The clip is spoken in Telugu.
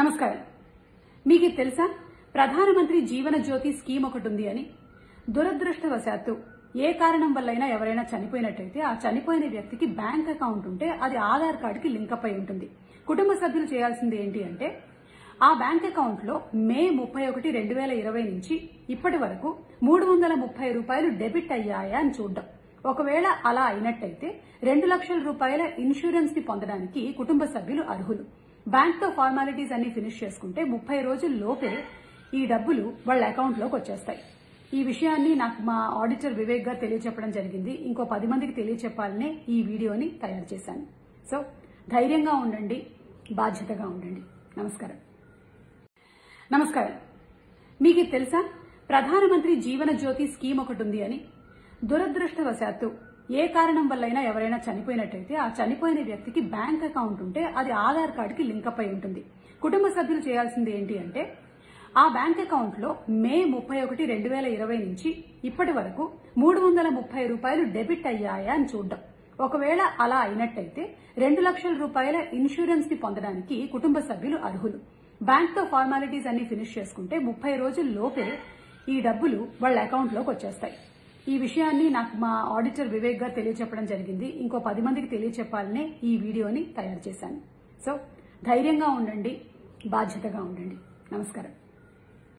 నమస్కారం మీకు తెలుసా ప్రధానమంత్రి జీవన జ్యోతి స్కీమ్ ఒకటి ఉంది అని దురదృష్టవశాత్తు ఏ కారణం వల్లైనా ఎవరైనా చనిపోయినట్లయితే ఆ చనిపోయిన వ్యక్తికి బ్యాంక్ అకౌంట్ ఉంటే అది ఆధార్ కార్డుకి లింక్ అప్ అయి ఉంటుంది కుటుంబ సభ్యులు చేయాల్సింది ఏంటి అంటే ఆ బ్యాంక్ అకౌంట్ లో మే 31 2020 నుంచి ఇప్పటి వరకు 330 రూపాయలు డెబిట్ అయ్యాయా అని చూద్దాం ఒకవేళ అలా అయినట్లయితే 2 లక్షల రూపాయల ఇన్సూరెన్స్ ని పొందడానికి కుటుంబ సభ్యులు అర్హులు బ్యాంక్ తో ఫార్మాలిటీస్ అన్ని ఫినిష్ చేసుకుంటే 30 రోజుల లోపే ఈ డబ్బులు వాళ్ళ అకౌంట్ లోకి వచ్చేస్తాయి ఈ విషయాన్ని నాకు మా ఆడిటర్ వివేక్ గారు తెలియజెప్పడం జరిగింది ఇంకో 10 మందికి తెలియజెప్పాలనే ఈ వీడియోని తయారు చేశాను సో ధైర్యంగా ఉండండి బాధ్యతగా ఉండండి నమస్కారం నమస్కారం మీకు తెలుసా ప్రధానమంత్రి జీవన జ్యోతి స్కీమ్ ఒకటి ఉంది అని దురదృష్టవశాత్తు ఏ కారణం వల్లైనా ఎవరైనా చనిపోయినట్లయితే ఆ చనిపోయిన వ్యక్తికి బ్యాంక్ అకౌంట్ ఉంటే అది ఆధార్ కార్డుకి లింక్ అప్ అయి ఉంటుంది కుటుంబ సభ్యులు చేయాల్సింది ఏంటి అంటే ఆ బ్యాంక్ అకౌంట్ లో మే 31 2020 నుంచి ఇప్పటి వరకు 330 రూపాయలు డెబిట్ అయ్యాయా అని చూద్దాం ఒకవేళ అలా అయినట్లయితే 2 లక్షల రూపాయల ఇన్సూరెన్స్ ని పొందడానికి కుటుంబ సభ్యులు అర్హులు బ్యాంక్ తో ఫార్మాలిటీస్ అన్ని ఫినిష్ చేసుకుంటే 30 రోజుల లోపే ఈ డబ్బులు వాళ్ళ అకౌంట్ లోకి వచ్చేస్తాయి ఈ విషయాన్ని నాకు మా ఆడిటర్ వివేక్ గారు తెలియజెప్పడం జరిగింది ఇంకో 10 మందికి తెలియజెప్పాలనే ఈ వీడియోని తయారు చేశాను సో ధైర్యంగా ఉండండి బాధ్యతగా ఉండండి నమస్కారం